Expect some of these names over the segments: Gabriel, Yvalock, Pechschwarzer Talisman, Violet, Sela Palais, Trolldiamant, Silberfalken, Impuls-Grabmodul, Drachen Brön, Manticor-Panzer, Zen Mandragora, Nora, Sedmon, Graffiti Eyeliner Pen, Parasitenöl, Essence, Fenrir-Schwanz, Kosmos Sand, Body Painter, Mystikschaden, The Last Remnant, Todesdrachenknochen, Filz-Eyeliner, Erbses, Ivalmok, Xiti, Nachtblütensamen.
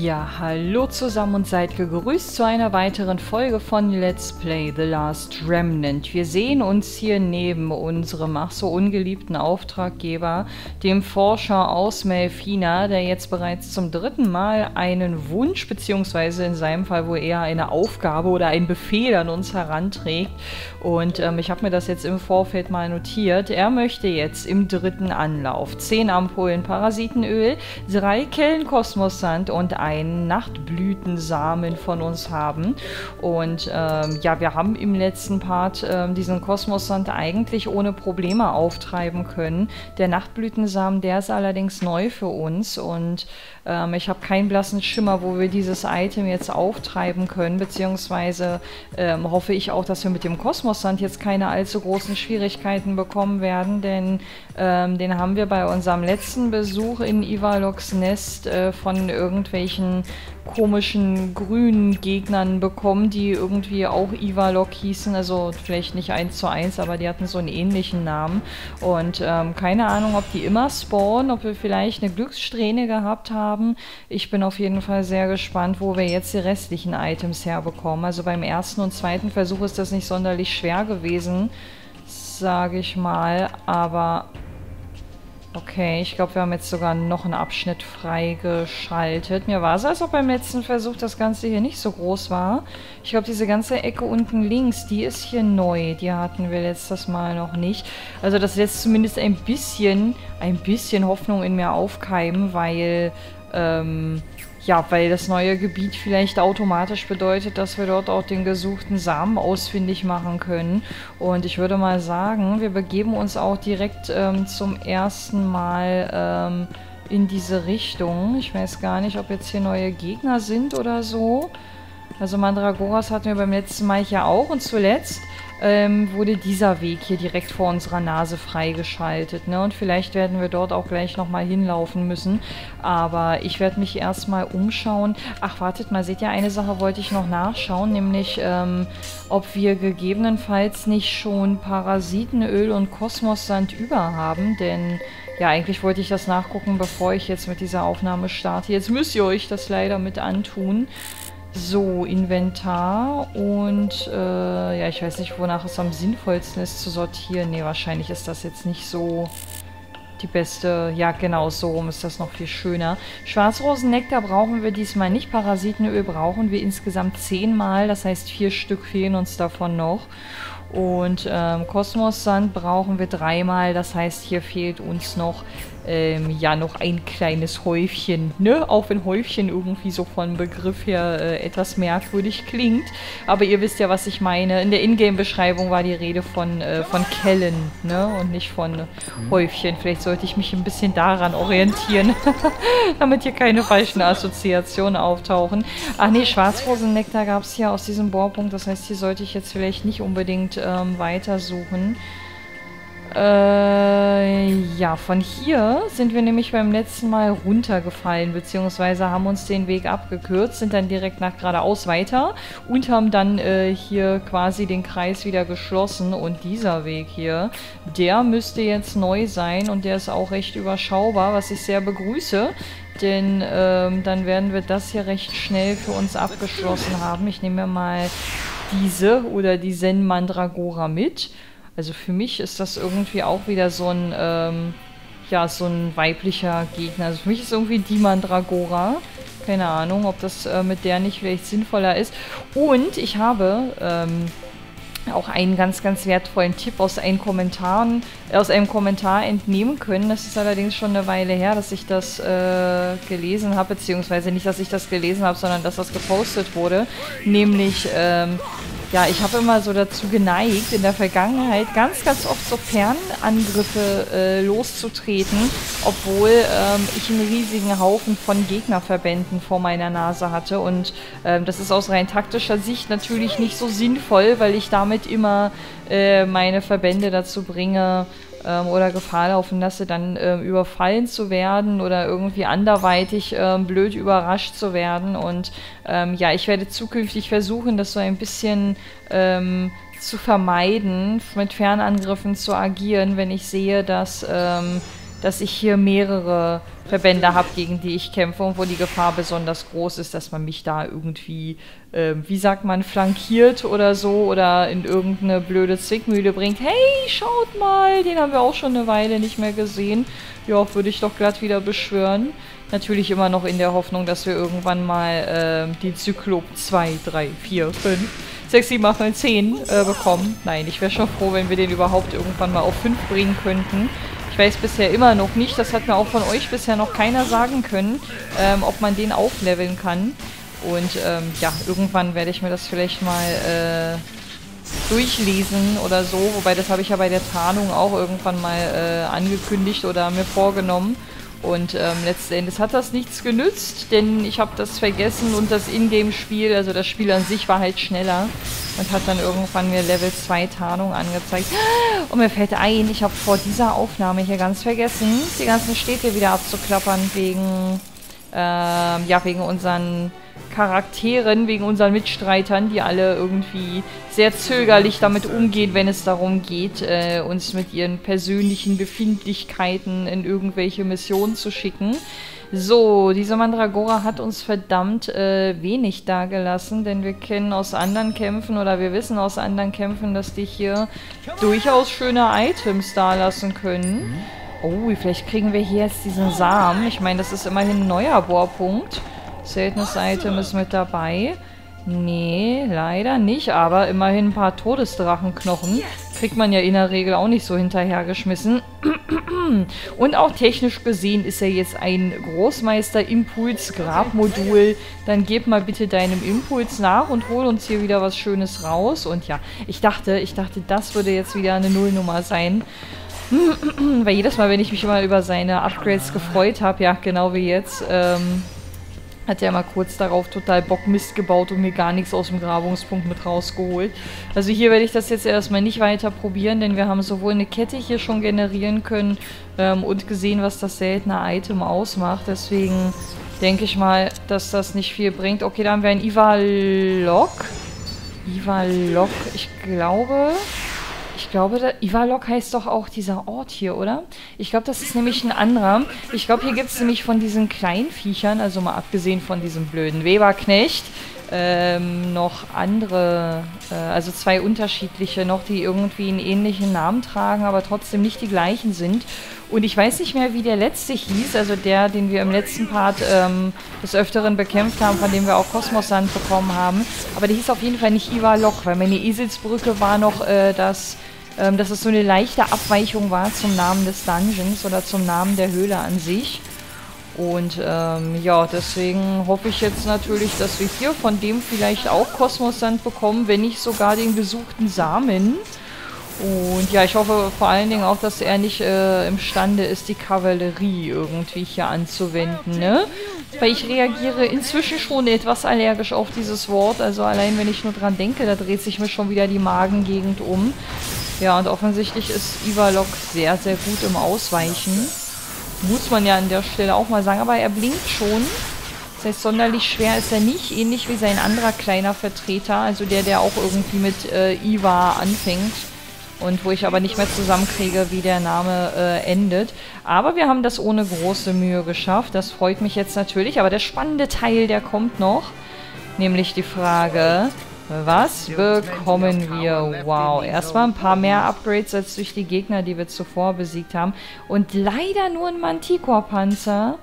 Ja, hallo zusammen und seid gegrüßt zu einer weiteren Folge von Let's Play The Last Remnant. Wir sehen uns hier neben unserem, ach so, ungeliebten Auftraggeber, dem Forscher aus Melphina, der jetzt bereits zum dritten Mal einen Wunsch, beziehungsweise in seinem Fall wohl eher eine Aufgabe oder einen Befehl an uns heranträgt. Und ich habe mir das jetzt im Vorfeld mal notiert. Er möchte jetzt im dritten Anlauf 10 Ampullen Parasitenöl, 3 Kellen Kosmos Sand und einen Nachtblütensamen von uns haben. Und ja, wir haben im letzten Part diesen Kosmossand eigentlich ohne Probleme auftreiben können. Der Nachtblütensamen, der ist allerdings neu für uns und ich habe keinen blassen Schimmer, wo wir dieses Item jetzt auftreiben können, beziehungsweise hoffe ich auch, dass wir mit dem Kosmossand jetzt keine allzu großen Schwierigkeiten bekommen werden, denn den haben wir bei unserem letzten Besuch in Ivalocks Nest von irgendwelchen komischen grünen Gegnern bekommen, die irgendwie auch Yvalock hießen, also vielleicht nicht 1:1, aber die hatten so einen ähnlichen Namen und keine Ahnung, ob die immer spawnen, ob wir vielleicht eine Glückssträhne gehabt haben. Ich bin auf jeden Fall sehr gespannt, wo wir jetzt die restlichen Items herbekommen. Also beim ersten und zweiten Versuch ist das nicht sonderlich schwer gewesen, sage ich mal, aber okay, ich glaube, wir haben jetzt sogar noch einen Abschnitt freigeschaltet. Mir war es, als ob beim letzten Versuch das Ganze hier nicht so groß war. Ich glaube, diese ganze Ecke unten links, die ist hier neu. Die hatten wir letztes Mal noch nicht. Also das lässt zumindest ein bisschen Hoffnung in mir aufkeimen, weil ja, weil das neue Gebiet vielleicht automatisch bedeutet, dass wir dort auch den gesuchten Samen ausfindig machen können. Und ich würde mal sagen, wir begeben uns auch direkt zum ersten Mal in diese Richtung. Ich weiß gar nicht, ob jetzt hier neue Gegner sind oder so. Also Mandragoras hatten wir beim letzten Mal hier auch und zuletzt wurde dieser Weg hier direkt vor unserer Nase freigeschaltet, ne? Und vielleicht werden wir dort auch gleich nochmal hinlaufen müssen. Aber ich werde mich erstmal umschauen. Ach, wartet mal, seht ihr, eine Sache wollte ich noch nachschauen, nämlich ob wir gegebenenfalls nicht schon Parasitenöl und Kosmossand über haben, denn ja, eigentlich wollte ich das nachgucken, bevor ich jetzt mit dieser Aufnahme starte. Jetzt müsst ihr euch das leider mit antun. So, Inventar und ja, ich weiß nicht, wonach es am sinnvollsten ist zu sortieren. Ne, wahrscheinlich ist das jetzt nicht so die beste. Ja, genau, so rum ist das noch viel schöner. Schwarzrosennektar brauchen wir diesmal nicht. Parasitenöl brauchen wir insgesamt 10 Mal. Das heißt, 4 Stück fehlen uns davon noch. Und Kosmossand brauchen wir 3 Mal. Das heißt, hier fehlt uns noch ja, noch ein kleines Häufchen, ne? Auch wenn Häufchen irgendwie so von Begriff her etwas merkwürdig klingt. Aber ihr wisst ja, was ich meine. In der Ingame-Beschreibung war die Rede von Kellen, ne? Und nicht von Häufchen. Vielleicht sollte ich mich ein bisschen daran orientieren, damit hier keine falschen Assoziationen auftauchen. Ach nee, Schwarzrosennektar gab es hier aus diesem Bohrpunkt. Das heißt, hier sollte ich jetzt vielleicht nicht unbedingt weitersuchen. Ja, von hier sind wir nämlich beim letzten Mal runtergefallen, beziehungsweise haben uns den Weg abgekürzt, sind dann direkt nach geradeaus weiter und haben dann hier quasi den Kreis wieder geschlossen. Und dieser Weg hier, der müsste jetzt neu sein und der ist auch recht überschaubar, was ich sehr begrüße. Denn dann werden wir das hier recht schnell für uns abgeschlossen haben. Ich nehme mir mal diese oder die Zen Mandragora mit. Also für mich ist das irgendwie auch wieder so ein, ja, so ein weiblicher Gegner. Also für mich ist irgendwie die Mandragora. Keine Ahnung, ob das mit der nicht vielleicht sinnvoller ist. Und ich habe auch einen ganz, ganz wertvollen Tipp aus einem Kommentar, entnehmen können. Das ist allerdings schon eine Weile her, dass ich das gelesen habe, beziehungsweise nicht, dass ich das gelesen habe, sondern dass das gepostet wurde. Nämlich ja, ich habe immer so dazu geneigt, in der Vergangenheit ganz, ganz oft so Fernangriffe loszutreten, obwohl ich einen riesigen Haufen von Gegnerverbänden vor meiner Nase hatte. Und das ist aus rein taktischer Sicht natürlich nicht so sinnvoll, weil ich damit immer meine Verbände dazu bringe, oder Gefahr laufen lasse, dann überfallen zu werden oder irgendwie anderweitig blöd überrascht zu werden. Und ja, ich werde zukünftig versuchen, das so ein bisschen zu vermeiden, mit Fernangriffen zu agieren, wenn ich sehe, dass dass ich hier mehrere Verbände habe, gegen die ich kämpfe und wo die Gefahr besonders groß ist, dass man mich da irgendwie, wie sagt man, flankiert oder so oder in irgendeine blöde Zwickmühle bringt. Hey, schaut mal, den haben wir auch schon eine Weile nicht mehr gesehen. Ja, würde ich doch glatt wieder beschwören. Natürlich immer noch in der Hoffnung, dass wir irgendwann mal die Zyklop 2, 3, 4, 5, 6, 7, 8, 9, 10 bekommen. Nein, ich wäre schon froh, wenn wir den überhaupt irgendwann mal auf 5 bringen könnten. Ich weiß bisher immer noch nicht, das hat mir auch von euch bisher noch keiner sagen können, ob man den aufleveln kann. Und ja, irgendwann werde ich mir das vielleicht mal durchlesen oder so. Wobei, das habe ich ja bei der Tarnung auch irgendwann mal angekündigt oder mir vorgenommen. Und letzten Endes hat das nichts genützt, denn ich habe das vergessen und das Ingame-Spiel, also das Spiel an sich war halt schneller und hat dann irgendwann mir Level 2 Tarnung angezeigt. Und mir fällt ein, ich habe vor dieser Aufnahme hier ganz vergessen, die ganzen Städte wieder abzuklappern wegen, ja, wegen unseren Charakteren, wegen unseren Mitstreitern, die alle irgendwie sehr zögerlich damit umgehen, wenn es darum geht, uns mit ihren persönlichen Befindlichkeiten in irgendwelche Missionen zu schicken. So, diese Mandragora hat uns verdammt wenig dagelassen, denn wir kennen aus anderen Kämpfen oder wir wissen aus anderen Kämpfen, dass die hier durchaus schöne Items dalassen können. Oh, vielleicht kriegen wir hier jetzt diesen Samen. Ich meine, das ist immerhin ein neuer Bohrpunkt. Seltenes Item ist mit dabei. Nee, leider nicht, aber immerhin ein paar Todesdrachenknochen. Kriegt man ja in der Regel auch nicht so hinterhergeschmissen. Und auch technisch gesehen ist er jetzt ein Großmeister Impuls-Grabmodul. Dann gib mal bitte deinem Impuls nach und hol uns hier wieder was Schönes raus. Und ja, ich dachte, das würde jetzt wieder eine Nullnummer sein. Weil jedes Mal, wenn ich mich immer über seine Upgrades gefreut habe, ja, genau wie jetzt, hat ja mal kurz darauf total Bockmist gebaut und mir gar nichts aus dem Grabungspunkt mit rausgeholt. Also hier werde ich das jetzt erstmal nicht weiter probieren, denn wir haben sowohl eine Kette hier schon generieren können und gesehen, was das seltene Item ausmacht. Deswegen denke ich mal, dass das nicht viel bringt. Okay, da haben wir einen Yvalock. Yvalock, ich glaube, Yvalock heißt doch auch dieser Ort hier, oder? Ich glaube, das ist nämlich ein anderer. Ich glaube, hier gibt es nämlich von diesen kleinen Viechern, also mal abgesehen von diesem blöden Weberknecht, noch andere, also zwei unterschiedliche noch, die irgendwie einen ähnlichen Namen tragen, aber trotzdem nicht die gleichen sind. Und ich weiß nicht mehr, wie der letzte hieß, also der, den wir im letzten Part des Öfteren bekämpft haben, von dem wir auch Kosmos Sand bekommen haben. Aber der hieß auf jeden Fall nicht Ivalock, weil meine Eselsbrücke war noch, dass es so eine leichte Abweichung war zum Namen des Dungeons oder zum Namen der Höhle an sich. Und ja, deswegen hoffe ich jetzt natürlich, dass wir hier von dem vielleicht auch Kosmos Sand bekommen, wenn nicht sogar den gesuchten Samen. Und ja, ich hoffe vor allen Dingen auch, dass er nicht imstande ist, die Kavallerie irgendwie hier anzuwenden, ne? Weil ich reagiere inzwischen schon etwas allergisch auf dieses Wort. Also allein, wenn ich nur dran denke, da dreht sich mir schon wieder die Magengegend um. Ja, und offensichtlich ist Yvalock sehr, sehr gut im Ausweichen. Muss man ja an der Stelle auch mal sagen. Aber er blinkt schon. Das heißt, sonderlich schwer ist er nicht, ähnlich wie sein anderer kleiner Vertreter. Also der auch irgendwie mit Iva anfängt. Und wo ich aber nicht mehr zusammenkriege, wie der Name endet. Aber wir haben das ohne große Mühe geschafft. Das freut mich jetzt natürlich. Aber der spannende Teil, der kommt noch. Nämlich die Frage, was bekommen wir? Wow, erstmal ein paar mehr Upgrades als durch die Gegner, die wir zuvor besiegt haben. Und leider nur ein Manticor-Panzer.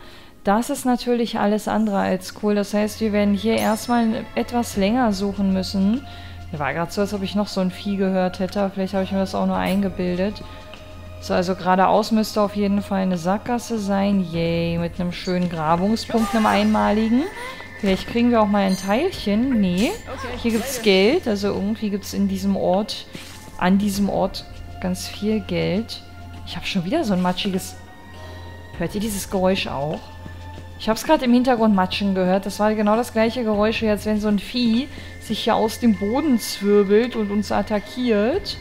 Das ist natürlich alles andere als cool. Das heißt, wir werden hier erstmal etwas länger suchen müssen. War gerade so, als ob ich noch so ein Vieh gehört hätte. Vielleicht habe ich mir das auch nur eingebildet. So, also geradeaus müsste auf jeden Fall eine Sackgasse sein. Yay, mit einem schönen Grabungspunkt, einem einmaligen. Vielleicht kriegen wir auch mal ein Teilchen. Nee, hier gibt es Geld. Also irgendwie gibt es an diesem Ort ganz viel Geld. Ich habe schon wieder so ein matschiges... Hört ihr dieses Geräusch auch? Ich habe es gerade im Hintergrund matschen gehört. Das war genau das gleiche Geräusch, als wenn so ein Vieh sich hier aus dem Boden zwirbelt und uns attackiert.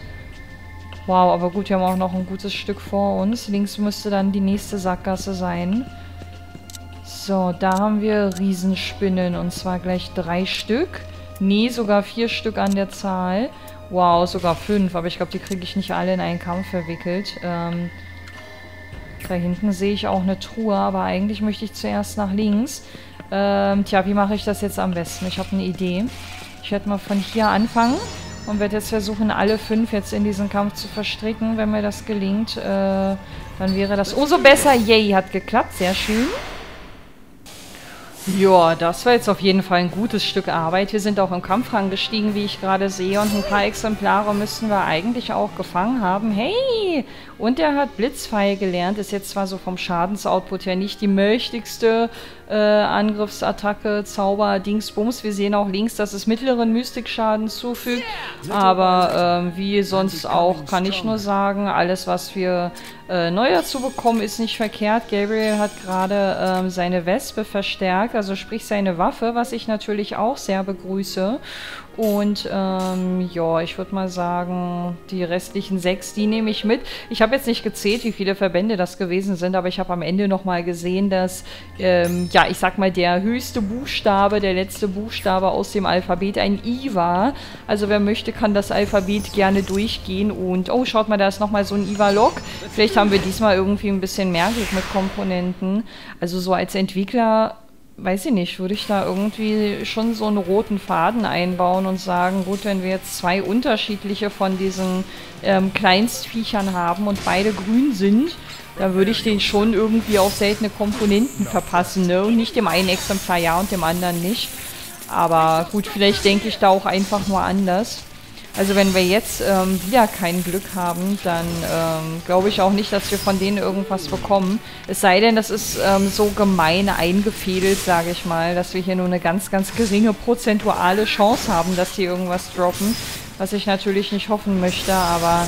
Wow, aber gut, wir haben auch noch ein gutes Stück vor uns. Links müsste dann die nächste Sackgasse sein. So, da haben wir Riesenspinnen und zwar gleich 3 Stück. Nee, sogar 4 Stück an der Zahl. Wow, sogar 5, aber ich glaube, die kriege ich nicht alle in einen Kampf verwickelt. Da hinten sehe ich auch eine Truhe, aber eigentlich möchte ich zuerst nach links. Tja, wie mache ich das jetzt am besten? Ich habe eine Idee. Ich werde mal von hier anfangen und werde jetzt versuchen, alle fünf jetzt in diesen Kampf zu verstricken. Wenn mir das gelingt, dann wäre das umso besser. Yay, hat geklappt. Sehr schön. Ja, das war jetzt auf jeden Fall ein gutes Stück Arbeit. Wir sind auch im Kampfrang gestiegen, wie ich gerade sehe. Und ein paar Exemplare müssen wir eigentlich auch gefangen haben. Hey! Und er hat Blitzfeier gelernt. Ist jetzt zwar so vom Schadensoutput her nicht die mächtigste Angriffsattacke, Zauber, Dingsbums. Wir sehen auch links, dass es mittleren Mystikschaden zufügt. Aber wie sonst auch, kann ich nur sagen, alles, was wir neu dazu bekommen, ist nicht verkehrt. Gabriel hat gerade seine Wespe verstärkt. Also sprich seine Waffe, was ich natürlich auch sehr begrüße. Und ja, ich würde mal sagen, die restlichen 6, die nehme ich mit. Ich habe jetzt nicht gezählt, wie viele Verbände das gewesen sind, aber ich habe am Ende nochmal gesehen, dass, ja, ich sag mal, der höchste Buchstabe, der letzte Buchstabe aus dem Alphabet ein I war. Also wer möchte, kann das Alphabet gerne durchgehen und, oh, schaut mal, da ist nochmal so ein Yvalok. Vielleicht haben wir diesmal irgendwie ein bisschen mehr Glück mit Komponenten. Also so als Entwickler, weiß ich nicht, würde ich da irgendwie schon so einen roten Faden einbauen und sagen, gut, wenn wir jetzt 2 unterschiedliche von diesen Kleinstviechern haben und beide grün sind, dann würde ich denen schon irgendwie auch seltene Komponenten verpassen, ne? Und nicht dem einen Exemplar ja und dem anderen nicht. Aber gut, vielleicht denke ich da auch einfach nur anders. Also wenn wir jetzt wieder kein Glück haben, dann glaube ich auch nicht, dass wir von denen irgendwas bekommen. Es sei denn, das ist so gemein eingefädelt, sage ich mal, dass wir hier nur eine ganz, ganz geringe prozentuale Chance haben, dass die irgendwas droppen. Was ich natürlich nicht hoffen möchte, aber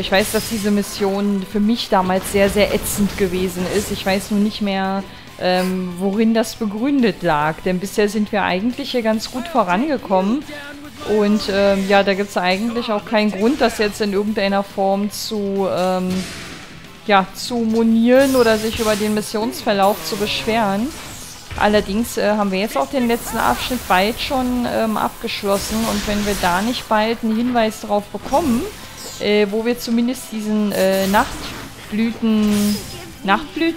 ich weiß, dass diese Mission für mich damals sehr, sehr ätzend gewesen ist. Ich weiß nur nicht mehr, worin das begründet lag. Denn bisher sind wir eigentlich hier ganz gut vorangekommen. Und ja, da gibt es eigentlich auch keinen Grund, das jetzt in irgendeiner Form zu monieren oder sich über den Missionsverlauf zu beschweren. Allerdings haben wir jetzt auch den letzten Abschnitt bald schon abgeschlossen. Und wenn wir da nicht bald einen Hinweis darauf bekommen, wo wir zumindest diesen Nachtblüten,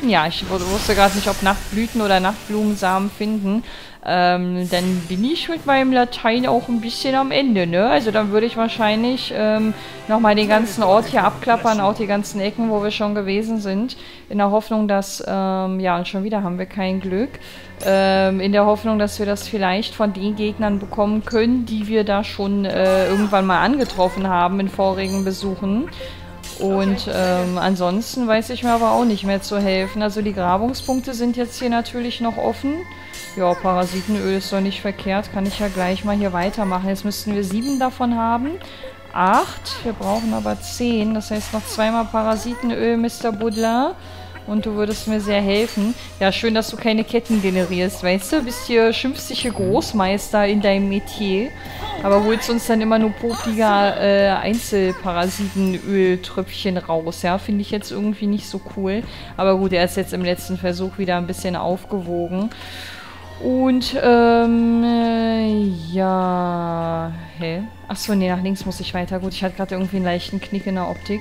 ja, ich wusste gerade nicht, ob Nachtblüten oder Nachtblumensamen finden, dann bin ich mit meinem Latein auch ein bisschen am Ende, ne? Also dann würde ich wahrscheinlich nochmal den ganzen Ort hier abklappern, auch die ganzen Ecken, wo wir schon gewesen sind, in der Hoffnung, dass, ja, und schon wieder haben wir kein Glück, in der Hoffnung, dass wir das vielleicht von den Gegnern bekommen können, die wir da schon irgendwann mal angetroffen haben in vorigen Besuchen. Und ansonsten weiß ich mir aber auch nicht mehr zu helfen. Also die Grabungspunkte sind jetzt hier natürlich noch offen. Ja, Parasitenöl ist doch nicht verkehrt. Kann ich ja gleich mal hier weitermachen. Jetzt müssten wir 7 davon haben. 8. Wir brauchen aber 10. Das heißt noch 2-mal Parasitenöl, Mr. Buddler. Und du würdest mir sehr helfen. Ja, schön, dass du keine Ketten generierst, weißt du? Bist hier, schimpfst dich hier Großmeister in deinem Metier. Aber holst uns dann immer nur popliger Einzelparasitenöltröpfchen raus, ja? Finde ich jetzt irgendwie nicht so cool. Aber gut, er ist jetzt im letzten Versuch wieder ein bisschen aufgewogen. Und, ja, hä? Achso, nee, nach links muss ich weiter. Gut, ich hatte gerade irgendwie einen leichten Knick in der Optik.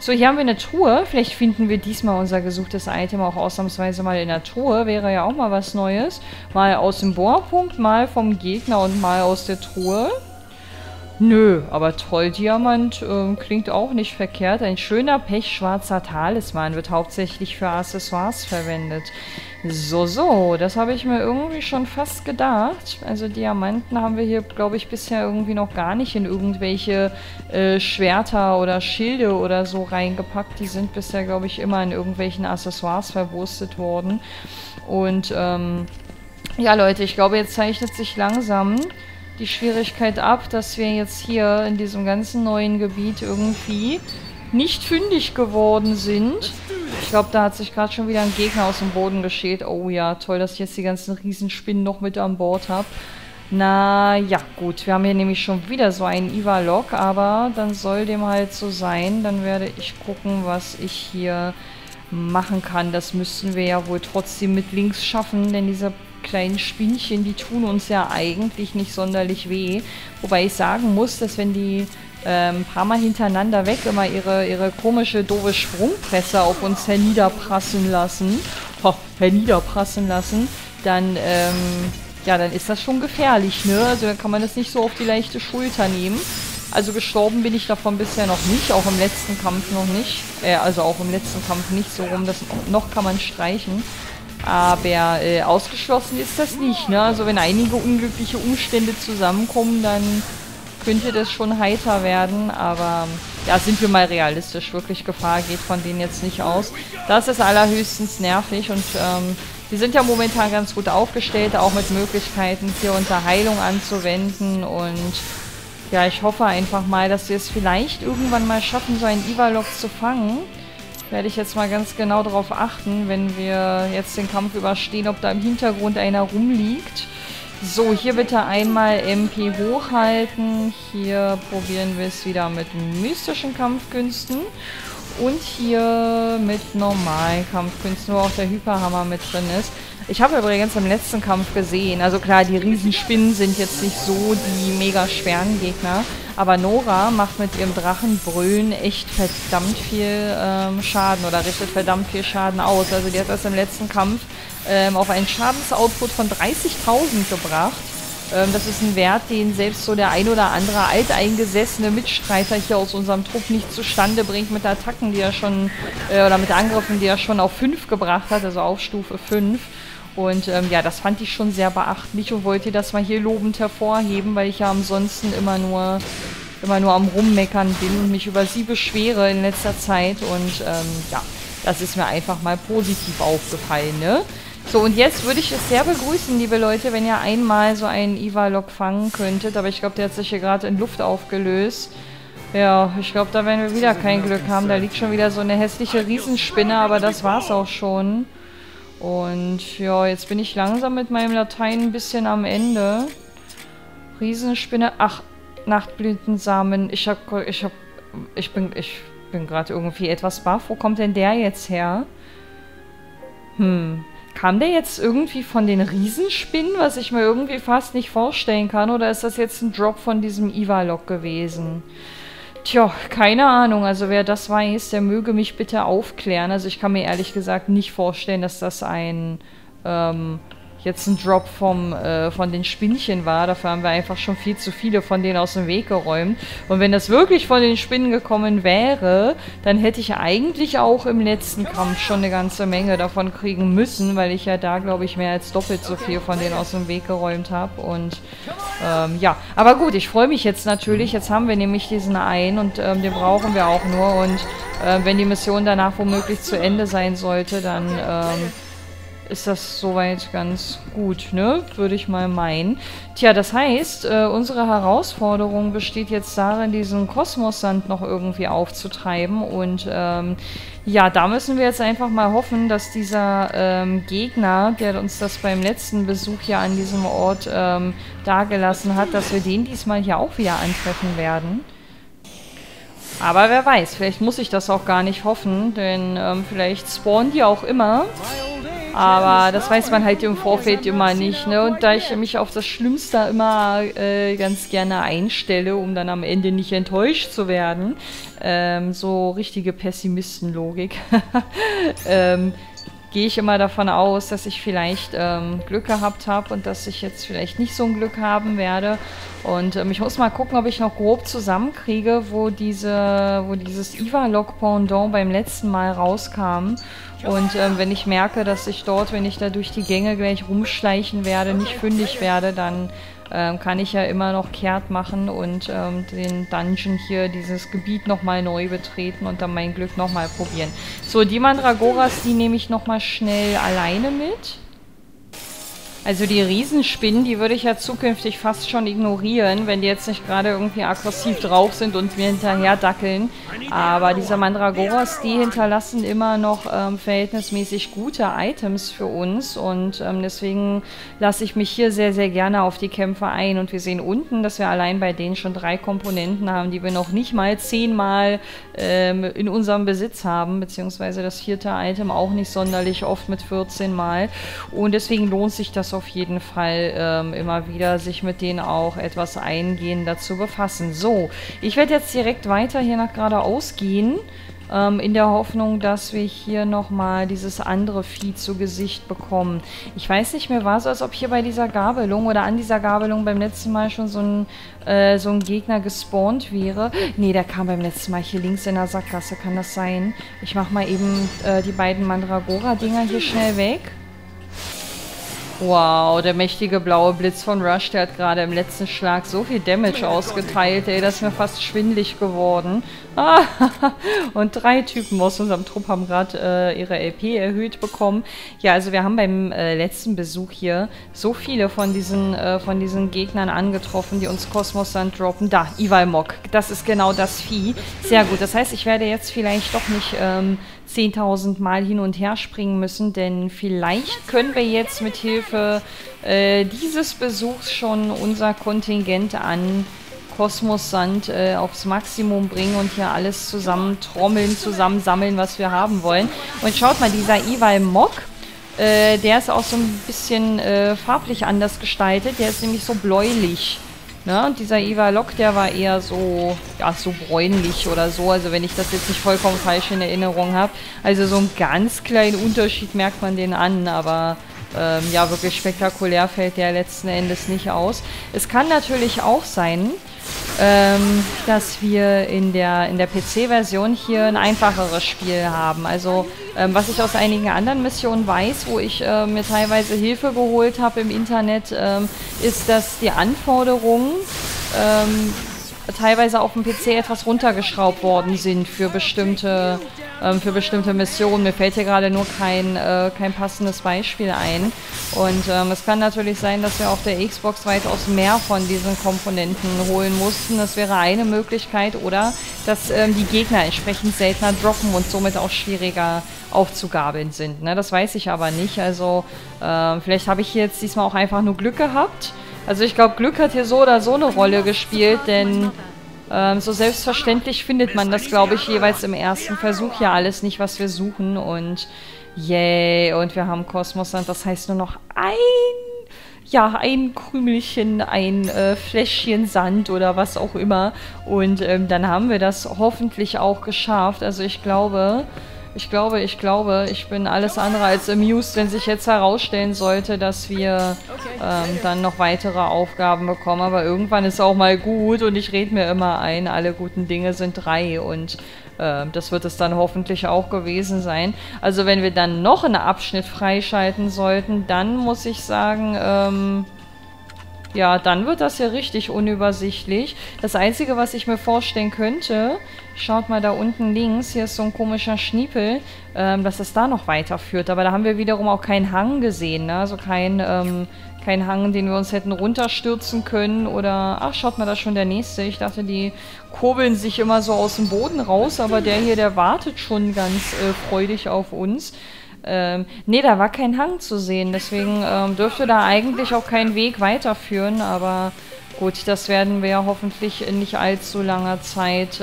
So, hier haben wir eine Truhe. Vielleicht finden wir diesmal unser gesuchtes Item auch ausnahmsweise mal in der Truhe. Wäre ja auch mal was Neues. Mal aus dem Bohrpunkt, mal vom Gegner und mal aus der Truhe. Nö, aber Trolldiamant klingt auch nicht verkehrt. Ein schöner pechschwarzer Talisman wird hauptsächlich für Accessoires verwendet. So, so, das habe ich mir irgendwie schon fast gedacht. Also Diamanten haben wir hier, glaube ich, bisher irgendwie noch gar nicht in irgendwelche Schwerter oder Schilde oder so reingepackt. Die sind bisher, glaube ich, immer in irgendwelchen Accessoires verwurstet worden. Und ja, Leute, ich glaube, jetzt zeichnet sich langsam die Schwierigkeit ab, dass wir jetzt hier in diesem ganzen neuen Gebiet irgendwie nicht fündig geworden sind. Ich glaube, da hat sich gerade schon wieder ein Gegner aus dem Boden geschält. Oh ja, toll, dass ich jetzt die ganzen Riesenspinnen noch mit an Bord habe. Na ja, gut, wir haben hier nämlich schon wieder so einen Ivalock, aber dann soll dem halt so sein. Dann werde ich gucken, was ich hier machen kann. Das müssten wir ja wohl trotzdem mit links schaffen, denn diese kleinen Spinnchen, die tun uns ja eigentlich nicht sonderlich weh. Wobei ich sagen muss, dass wenn die ein paar Mal hintereinander weg immer ihre komische, doofe Sprungpresse auf uns herniederprassen lassen, dann, ja, dann ist das schon gefährlich, ne? Also dann kann man das nicht so auf die leichte Schulter nehmen. Also gestorben bin ich davon bisher noch nicht, auch im letzten Kampf noch nicht. Also auch im letzten Kampf nicht so rum, das noch kann man streichen. Aber ausgeschlossen ist das nicht, ne? Also wenn einige unglückliche Umstände zusammenkommen, dann könnte das schon heiter werden, aber ja, sind wir mal realistisch. Wirklich Gefahr geht von denen jetzt nicht aus. Das ist allerhöchstens nervig und die sind ja momentan ganz gut aufgestellt, auch mit Möglichkeiten hier Unterheilung anzuwenden und ja, ich hoffe einfach mal, dass wir es vielleicht irgendwann mal schaffen, so einen Yvalok zu fangen. Werde ich jetzt mal ganz genau darauf achten, wenn wir jetzt den Kampf überstehen, ob da im Hintergrund einer rumliegt. So, hier bitte einmal MP hochhalten. Hier probieren wir es wieder mit mystischen Kampfkünsten. Und hier mit normalen Kampfkünsten, wo auch der Hyperhammer mit drin ist. Ich habe übrigens im letzten Kampf gesehen, also klar, die Riesenspinnen sind jetzt nicht so die mega schweren Gegner, aber Nora macht mit ihrem Drachen Brön echt verdammt viel Schaden oder richtet verdammt viel Schaden aus. Also die hat das im letzten Kampf auf einen Schadensoutput von 30.000 gebracht. Das ist ein Wert, den selbst so der ein oder andere alteingesessene Mitstreiter hier aus unserem Trupp nicht zustande bringt mit Attacken, die er schon, oder mit Angriffen, die er schon auf 5 gebracht hat, also auf Stufe 5. Und ja, das fand ich schon sehr beachtlich und wollte das mal hier lobend hervorheben, weil ich ja ansonsten immer nur am Rummeckern bin und mich über sie beschwere in letzter Zeit. Und ja, das ist mir einfach mal positiv aufgefallen, ne? So, und jetzt würde ich es sehr begrüßen, liebe Leute, wenn ihr einmal so einen Yvalok fangen könntet. Aber ich glaube, der hat sich hier gerade in Luft aufgelöst. Ja, ich glaube, da werden wir wieder kein Glück haben. Da liegt schon wieder so eine hässliche Riesenspinne, aber das war's auch schon. Und ja, jetzt bin ich langsam mit meinem Latein ein bisschen am Ende. Riesenspinne, ach, Nachtblütensamen. Ich bin gerade irgendwie etwas baff. Wo kommt denn der jetzt her? Hm. Kam der jetzt irgendwie von den Riesenspinnen, was ich mir irgendwie fast nicht vorstellen kann? Oder ist das jetzt ein Drop von diesem Yvalok gewesen? Tja, keine Ahnung. Also wer das weiß, der möge mich bitte aufklären. Also ich kann mir ehrlich gesagt nicht vorstellen, dass das jetzt ein Drop von den Spinnchen war. Dafür haben wir einfach schon viel zu viele von denen aus dem Weg geräumt. Und wenn das wirklich von den Spinnen gekommen wäre, dann hätte ich eigentlich auch im letzten Kampf schon eine ganze Menge davon kriegen müssen, weil ich ja da, glaube ich, mehr als doppelt so viel von denen aus dem Weg geräumt habe. Und ja, aber gut, ich freue mich jetzt natürlich. Jetzt haben wir nämlich diesen einen und den brauchen wir auch nur. Und wenn die Mission danach womöglich zu Ende sein sollte, dann ist das soweit ganz gut, ne? Würde ich mal meinen. Tja, das heißt, unsere Herausforderung besteht jetzt darin, diesen Kosmos Sand noch irgendwie aufzutreiben. Und ja, da müssen wir jetzt einfach mal hoffen, dass dieser Gegner, der uns das beim letzten Besuch hier an diesem Ort dagelassen hat, dass wir den diesmal hier auch wieder antreffen werden. Aber wer weiß, vielleicht muss ich das auch gar nicht hoffen, denn vielleicht spawnen die auch immer. Aber das weiß man halt im Vorfeld immer nicht, ne? Und da ich mich auf das Schlimmste immer ganz gerne einstelle, um dann am Ende nicht enttäuscht zu werden, so richtige Pessimistenlogik, gehe ich immer davon aus, dass ich vielleicht Glück gehabt habe und dass ich jetzt vielleicht nicht so ein Glück haben werde. Und ich muss mal gucken, ob ich noch grob zusammenkriege, wo dieses Yvalok-Pendant beim letzten Mal rauskam. Und wenn ich merke, dass ich dort, wenn ich da durch die Gänge gleich rumschleichen werde, nicht fündig werde, dann kann ich ja immer noch kehrt machen und den Dungeon hier, dieses Gebiet nochmal neu betreten und dann mein Glück nochmal probieren. So, die Mandragoras, die nehme ich nochmal schnell alleine mit. Also die Riesenspinnen, die würde ich ja zukünftig fast schon ignorieren, wenn die jetzt nicht gerade irgendwie aggressiv drauf sind und mir hinterher dackeln. Aber diese Mandragoras, die hinterlassen immer noch verhältnismäßig gute Items für uns. Und deswegen lasse ich mich hier sehr, sehr gerne auf die Kämpfe ein. Und wir sehen unten, dass wir allein bei denen schon 3 Komponenten haben, die wir noch nicht mal 10-mal in unserem Besitz haben. Beziehungsweise das 4. Item auch nicht sonderlich oft mit 14-mal. Und deswegen lohnt sich das auf jeden Fall immer wieder sich mit denen auch etwas eingehender zu befassen. So, ich werde jetzt direkt weiter hier nach geradeaus gehen, in der Hoffnung, dass wir hier nochmal dieses andere Vieh zu Gesicht bekommen. Ich weiß nicht mehr, war so, als ob hier bei dieser Gabelung oder an dieser Gabelung beim letzten Mal schon so ein Gegner gespawnt wäre. Nee, der kam beim letzten Mal hier links in der Sackgasse, kann das sein? Ich mache mal eben die beiden Mandragora-Dinger hier schnell weg. Wow, der mächtige blaue Blitz von Rush, der hat gerade im letzten Schlag so viel Damage ausgeteilt, ey, das ist mir fast schwindelig geworden. Ah, und drei Typen aus unserem Trupp haben gerade ihre LP erhöht bekommen. Ja, also wir haben beim letzten Besuch hier so viele von diesen Gegnern angetroffen, die uns Kosmos Sand droppen. Da, Ivalmok, das ist genau das Vieh. Sehr gut, das heißt, ich werde jetzt vielleicht doch nicht 10.000 Mal hin und her springen müssen, denn vielleicht können wir jetzt mit Hilfe dieses Besuchs schon unser Kontingent an Kosmos Sand aufs Maximum bringen und hier alles zusammen trommeln, zusammensammeln, was wir haben wollen. Und schaut mal, dieser Yvalmock, der ist auch so ein bisschen farblich anders gestaltet, der ist nämlich so bläulich. Ne? Und dieser Yvalock, der war eher so, ja, so bräunlich oder so, also wenn ich das jetzt nicht vollkommen falsch in Erinnerung habe. Also so einen ganz kleinen Unterschied merkt man den an, aber ja, wirklich spektakulär fällt der letzten Endes nicht aus. Es kann natürlich auch sein, dass wir in der PC-Version hier ein einfacheres Spiel haben. Also, was ich aus einigen anderen Missionen weiß, wo ich mir teilweise Hilfe geholt habe im Internet, ist, dass die Anforderungen teilweise auf dem PC etwas runtergeschraubt worden sind für bestimmte Missionen. Mir fällt hier gerade nur kein passendes Beispiel ein. Und es kann natürlich sein, dass wir auf der Xbox weitaus mehr von diesen Komponenten holen mussten. Das wäre eine Möglichkeit. Oder dass die Gegner entsprechend seltener droppen und somit auch schwieriger aufzugabeln sind. Ne? Das weiß ich aber nicht. Also vielleicht habe ich hier jetzt diesmal auch einfach nur Glück gehabt. Also ich glaube, Glück hat hier so oder so eine Rolle gespielt, denn so selbstverständlich findet man das, glaube ich, jeweils im ersten Versuch ja alles nicht, was wir suchen. Und yay, und wir haben Kosmos Sand, das heißt nur noch ein Krümelchen, ein Fläschchen Sand oder was auch immer. Und dann haben wir das hoffentlich auch geschafft. Also ich glaube, ich bin alles andere als amused, wenn sich jetzt herausstellen sollte, dass wir dann noch weitere Aufgaben bekommen. Aber irgendwann ist auch mal gut und ich rede mir immer ein, alle guten Dinge sind drei und das wird es dann hoffentlich auch gewesen sein. Also wenn wir dann noch einen Abschnitt freischalten sollten, dann muss ich sagen, ja, dann wird das hier richtig unübersichtlich. Das Einzige, was ich mir vorstellen könnte, schaut mal da unten links, hier ist so ein komischer Schniepel, dass das da noch weiterführt. Aber da haben wir wiederum auch keinen Hang gesehen, ne? Also kein Hang, den wir uns hätten runterstürzen können oder... Ach, schaut mal, da ist schon der nächste. Ich dachte, die kurbeln sich immer so aus dem Boden raus, aber der hier, der wartet schon ganz freudig auf uns. Ne, da war kein Hang zu sehen, deswegen dürfte da eigentlich auch kein Weg weiterführen, aber gut, das werden wir ja hoffentlich in nicht allzu langer Zeit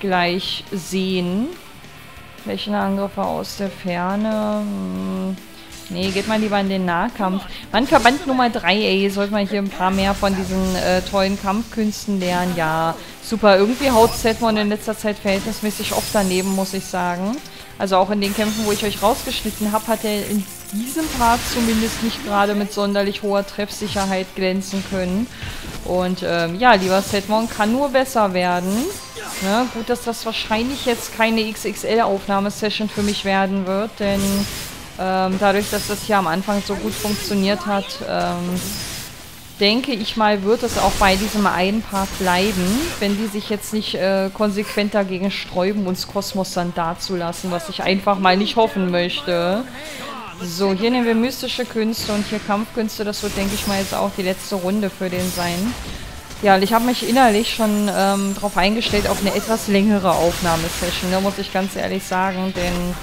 gleich sehen. Welche Angriffe aus der Ferne? Ne, geht mal lieber in den Nahkampf. Mann, Verband Nummer 3, ey, sollte man hier ein paar mehr von diesen tollen Kampfkünsten lernen. Ja, super, irgendwie haut Sedmon in letzter Zeit verhältnismäßig oft daneben, muss ich sagen. Also auch in den Kämpfen, wo ich euch rausgeschnitten habe, hat er in diesem Part zumindest nicht gerade mit sonderlich hoher Treffsicherheit glänzen können. Und ja, lieber Sedmon, kann nur besser werden. Ne? Gut, dass das wahrscheinlich jetzt keine XXL-Aufnahmesession für mich werden wird, denn dadurch, dass das hier am Anfang so gut funktioniert hat, denke ich mal, wird es auch bei diesem einen Part bleiben, wenn die sich jetzt nicht konsequent dagegen sträuben, uns Kosmos Sand dazulassen, was ich einfach mal nicht hoffen möchte. So, hier nehmen wir mystische Künste und hier Kampfkünste. Das wird, denke ich mal, jetzt auch die letzte Runde für den sein. Ja, und ich habe mich innerlich schon darauf eingestellt, auf eine etwas längere Aufnahmesession, da muss ich ganz ehrlich sagen, denn...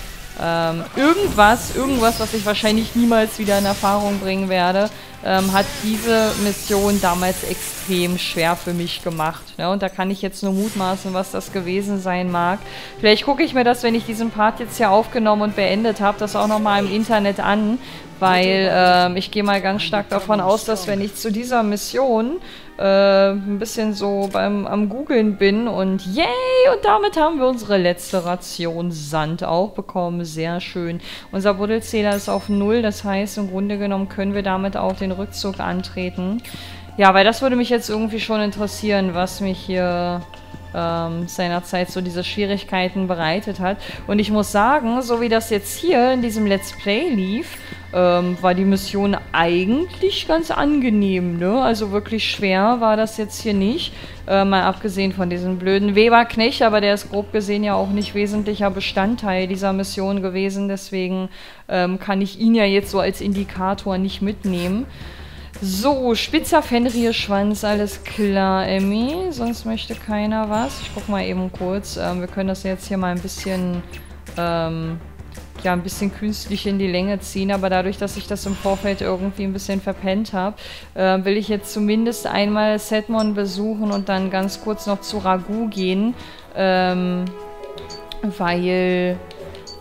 irgendwas, was ich wahrscheinlich niemals wieder in Erfahrung bringen werde, hat diese Mission damals extrem schwer für mich gemacht. Ne? Und da kann ich jetzt nur mutmaßen, was das gewesen sein mag. Vielleicht gucke ich mir das, wenn ich diesen Part jetzt hier aufgenommen und beendet habe, das auch nochmal im Internet an, Weil ich gehe mal ganz stark davon aus, dass wenn ich zu dieser Mission ein bisschen so am Googeln bin und yay! Und damit haben wir unsere letzte Ration Sand auch bekommen. Sehr schön. Unser Buddelzähler ist auf 0, das heißt im Grunde genommen können wir damit auch den Rückzug antreten. Ja, weil das würde mich jetzt irgendwie schon interessieren, was mich hier seinerzeit so diese Schwierigkeiten bereitet hat. Und ich muss sagen, so wie das jetzt hier in diesem Let's Play lief, war die Mission eigentlich ganz angenehm, ne? Also wirklich schwer war das jetzt hier nicht. Mal abgesehen von diesem blöden Weberknecht, aber der ist grob gesehen ja auch nicht wesentlicher Bestandteil dieser Mission gewesen. Deswegen kann ich ihn ja jetzt so als Indikator nicht mitnehmen. So, spitzer Fenrir-Schwanz, alles klar, Emmy. Sonst möchte keiner was. Ich guck mal eben kurz. Wir können das jetzt hier mal ein bisschen, ja, ein bisschen künstlich in die Länge ziehen. Aber dadurch, dass ich das im Vorfeld irgendwie ein bisschen verpennt habe, will ich jetzt zumindest einmal Sedmon besuchen und dann ganz kurz noch zu Ragu gehen. Weil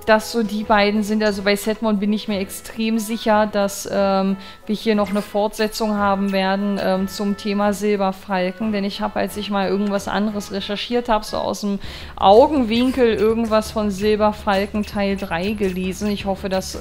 dass so die beiden sind. Also bei Sedmon bin ich mir extrem sicher, dass wir hier noch eine Fortsetzung haben werden zum Thema Silberfalken. Denn ich habe, als ich mal irgendwas anderes recherchiert habe, so aus dem Augenwinkel irgendwas von Silberfalken Teil 3 gelesen. Ich hoffe, dass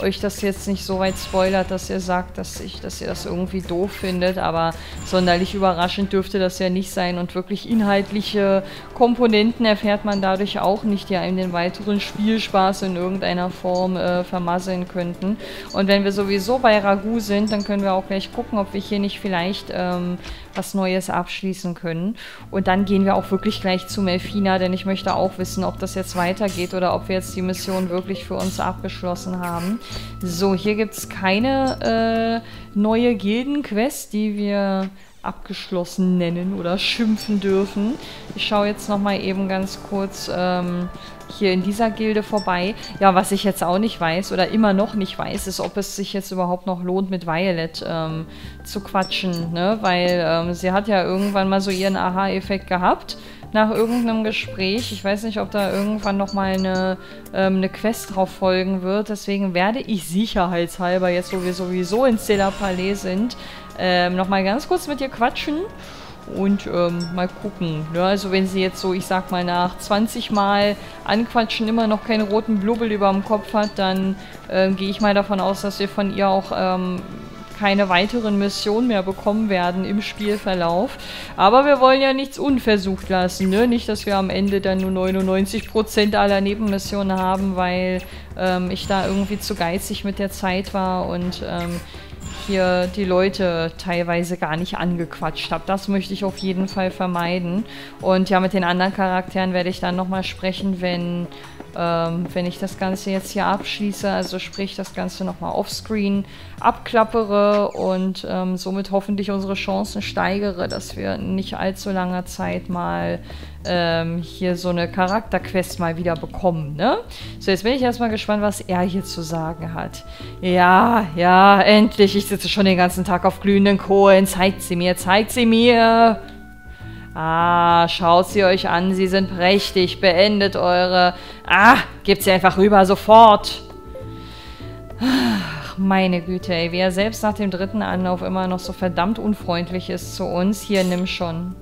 euch das jetzt nicht so weit spoilert, dass ihr sagt, dass ihr das irgendwie doof findet. Aber sonderlich überraschend dürfte das ja nicht sein. Und wirklich inhaltliche Komponenten erfährt man dadurch auch nicht, die einem den weiteren Spielspaß in irgendeiner Form vermasseln könnten. Und wenn wir sowieso bei Ragu sind, dann können wir auch gleich gucken, ob wir hier nicht vielleicht was Neues abschließen können. Und dann gehen wir auch wirklich gleich zu Melphina, denn ich möchte auch wissen, ob das jetzt weitergeht oder ob wir jetzt die Mission wirklich für uns abgeschlossen haben. So, hier gibt es keine neue Gildenquest, die wir abgeschlossen nennen oder schimpfen dürfen. Ich schaue jetzt nochmal eben ganz kurz hier in dieser Gilde vorbei. Ja, was ich jetzt auch nicht weiß oder immer noch nicht weiß, ist, ob es sich jetzt überhaupt noch lohnt, mit Violet zu quatschen, ne? Weil sie hat ja irgendwann mal so ihren Aha-Effekt gehabt nach irgendeinem Gespräch. Ich weiß nicht, ob da irgendwann nochmal eine Quest drauf folgen wird. Deswegen werde ich sicherheitshalber, jetzt wo wir sowieso in Sela Palais sind, nochmal ganz kurz mit ihr quatschen und mal gucken. Ne? Also wenn sie jetzt so, ich sag mal, nach 20 Mal anquatschen immer noch keinen roten Blubbel über dem Kopf hat, dann gehe ich mal davon aus, dass wir von ihr auch keine weiteren Missionen mehr bekommen werden im Spielverlauf. Aber wir wollen ja nichts unversucht lassen, ne? Nicht, dass wir am Ende dann nur 99% aller Nebenmissionen haben, weil ich da irgendwie zu geizig mit der Zeit war und hier die Leute teilweise gar nicht angequatscht habe. Das möchte ich auf jeden Fall vermeiden. Und ja, mit den anderen Charakteren werde ich dann nochmal sprechen, wenn ich das Ganze jetzt hier abschließe. Also sprich, das Ganze nochmal offscreen abklappere und somit hoffentlich unsere Chancen steigere, dass wir nicht allzu langer Zeit mal hier so eine Charakterquest mal wieder bekommen, ne? So, jetzt bin ich erstmal gespannt, was er hier zu sagen hat. Ja, endlich. Ich sitze schon den ganzen Tag auf glühenden Kohlen. Zeigt sie mir. Ah, schaut sie euch an. Sie sind prächtig. Beendet eure... Ah, gebt sie einfach rüber, sofort. Ach, meine Güte, ey. Wie er selbst nach dem dritten Anlauf immer noch so verdammt unfreundlich ist zu uns. Hier, nimm schon.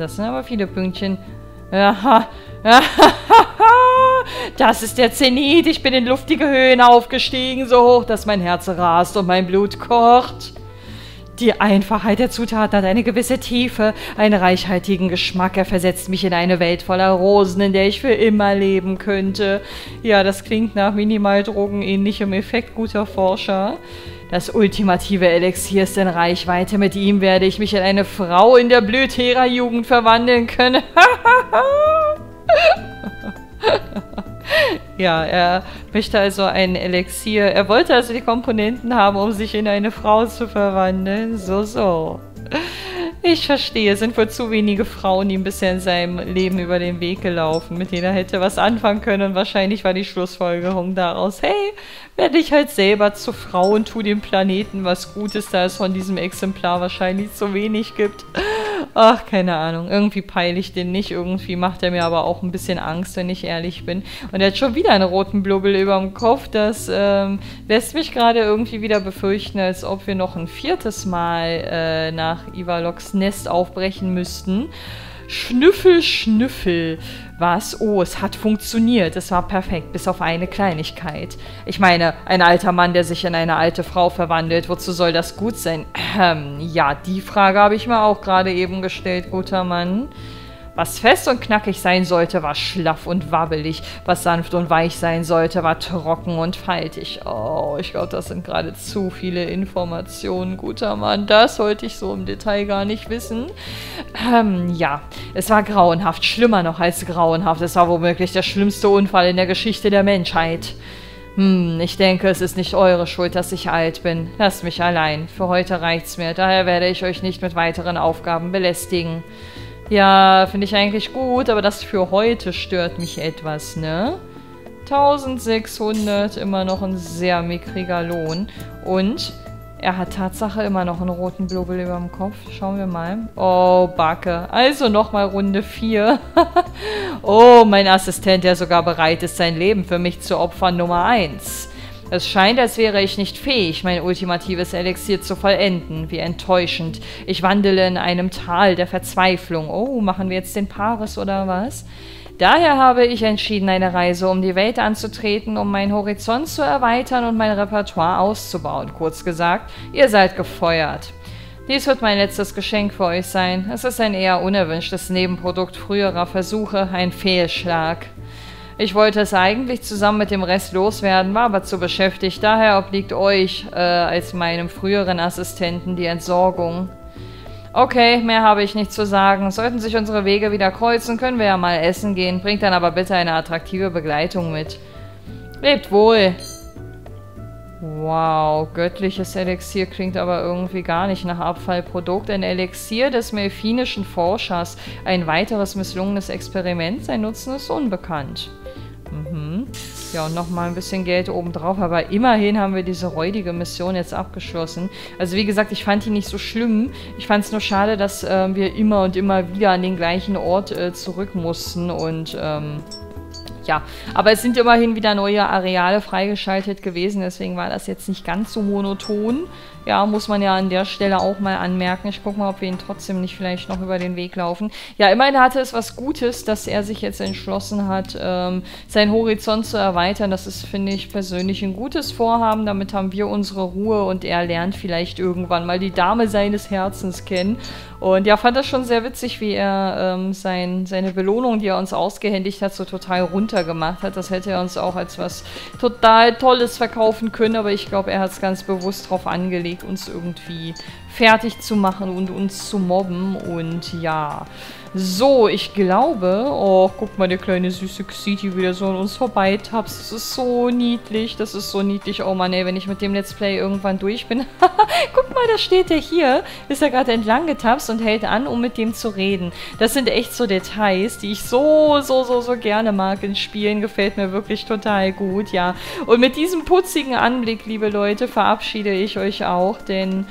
Das sind aber viele Pünktchen. Aha. Das ist der Zenit. Ich bin in luftige Höhen aufgestiegen, so hoch, dass mein Herz rast und mein Blut kocht. Die Einfachheit der Zutaten hat eine gewisse Tiefe, einen reichhaltigen Geschmack. Er versetzt mich in eine Welt voller Rosen, in der ich für immer leben könnte. Ja, das klingt nach Minimaldrogen, ähnlichem Effekt, guter Forscher. Das ultimative Elixier ist in Reichweite. Mit ihm werde ich mich in eine Frau in der Blüthera-Jugend verwandeln können. Ja, er möchte also ein Elixier. Er wollte also die Komponenten haben, um sich in eine Frau zu verwandeln. So. Ich verstehe, es sind wohl zu wenige Frauen ihm bisher in seinem Leben über den Weg gelaufen, mit denen er hätte was anfangen können. Und wahrscheinlich war die Schlussfolgerung daraus, hey, werde ich halt selber zur Frau und tu dem Planeten was Gutes, da es von diesem Exemplar wahrscheinlich zu wenig gibt. Ach, keine Ahnung. Irgendwie peile ich den nicht. Irgendwie macht er mir aber auch ein bisschen Angst, wenn ich ehrlich bin. Und er hat schon wieder einen roten Blubbel überm Kopf. Das lässt mich gerade irgendwie wieder befürchten, als ob wir noch ein viertes Mal nach Ivalocks Nest aufbrechen müssten. Schnüffel, Schnüffel. Was? Oh, es hat funktioniert. Es war perfekt, bis auf eine Kleinigkeit. Ich meine, ein alter Mann, der sich in eine alte Frau verwandelt. Wozu soll das gut sein? Ja, die Frage habe ich mir auch gerade eben gestellt, guter Mann. Was fest und knackig sein sollte, war schlaff und wabbelig. Was sanft und weich sein sollte, war trocken und faltig. Oh, ich glaube, das sind gerade zu viele Informationen, guter Mann. Das wollte ich so im Detail gar nicht wissen. Ja, es war grauenhaft. Schlimmer noch als grauenhaft. Es war womöglich der schlimmste Unfall in der Geschichte der Menschheit. Ich denke, es ist nicht eure Schuld, dass ich alt bin. Lasst mich allein. Für heute reicht's mir. Daher werde ich euch nicht mit weiteren Aufgaben belästigen. Ja, finde ich eigentlich gut, aber das für heute stört mich etwas, ne? 1600, immer noch ein sehr mickriger Lohn. Und er hat Tatsache immer noch einen roten Blubbel über dem Kopf. Schauen wir mal. Oh, Backe. Also nochmal Runde 4. Oh, mein Assistent, der sogar bereit ist, sein Leben für mich zu opfern, Nummer 1. Es scheint, als wäre ich nicht fähig, mein ultimatives Elixier zu vollenden. Wie enttäuschend. Ich wandele in einem Tal der Verzweiflung. Oh, machen wir jetzt den Paris oder was? Daher habe ich entschieden, eine Reise um die Welt anzutreten, um meinen Horizont zu erweitern und mein Repertoire auszubauen. Kurz gesagt, ihr seid gefeuert. Dies wird mein letztes Geschenk für euch sein. Es ist ein eher unerwünschtes Nebenprodukt früherer Versuche, ein Fehlschlag. Ich wollte es eigentlich zusammen mit dem Rest loswerden, war aber zu beschäftigt. Daher obliegt euch, als meinem früheren Assistenten, die Entsorgung. Okay, mehr habe ich nicht zu sagen. Sollten sich unsere Wege wieder kreuzen, können wir ja mal essen gehen. Bringt dann aber bitte eine attraktive Begleitung mit. Lebt wohl! Wow, göttliches Elixier klingt aber irgendwie gar nicht nach Abfallprodukt. Ein Elixier des melphinischen Forschers. Ein weiteres misslungenes Experiment. Sein Nutzen ist unbekannt. Mhm. Ja, und nochmal ein bisschen Geld obendrauf. Aber immerhin haben wir diese räudige Mission jetzt abgeschlossen. Also wie gesagt, ich fand die nicht so schlimm. Ich fand es nur schade, dass wir immer und immer wieder an den gleichen Ort zurück mussten. Und ja, aber es sind immerhin wieder neue Areale freigeschaltet gewesen, deswegen war das jetzt nicht ganz so monoton. Ja, muss man ja an der Stelle auch mal anmerken. Ich gucke mal, ob wir ihn trotzdem nicht vielleicht noch über den Weg laufen. Ja, immerhin hatte es was Gutes, dass er sich jetzt entschlossen hat, seinen Horizont zu erweitern. Das ist, finde ich, persönlich ein gutes Vorhaben. Damit haben wir unsere Ruhe und er lernt vielleicht irgendwann mal die Dame seines Herzens kennen. Und ja, fand das schon sehr witzig, wie er seine Belohnung, die er uns ausgehändigt hat, so total runtergemacht hat. Das hätte er uns auch als was total Tolles verkaufen können, aber ich glaube, er hat es ganz bewusst drauf angelegt, uns irgendwie fertig zu machen und uns zu mobben. Und ja, so, ich glaube, oh, guck mal, der kleine süße Xiti wieder so an uns vorbeitapst. Das ist so niedlich, das ist so niedlich. Oh Mann, ey, wenn ich mit dem Let's Play irgendwann durch bin. Guck mal, da steht er hier. Ist er gerade entlang getapst und hält an, um mit dem zu reden. Das sind echt so Details, die ich so gerne mag in Spielen. Gefällt mir wirklich total gut, ja. Und mit diesem putzigen Anblick, liebe Leute, verabschiede ich euch auch, denn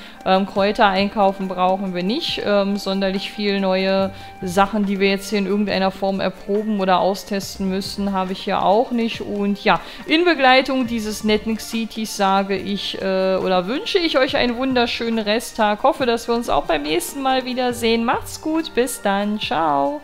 Kräuter einkaufen brauchen wir nicht. Sonderlich viel neue Sachen, die wir jetzt hier in irgendeiner Form erproben oder austesten müssen, habe ich hier auch nicht. Und ja, in Begleitung dieses netten Xitis sage ich oder wünsche ich euch einen wunderschönen Resttag. Hoffe, dass wir uns auch beim nächsten Mal wiedersehen. Macht's gut, bis dann, ciao.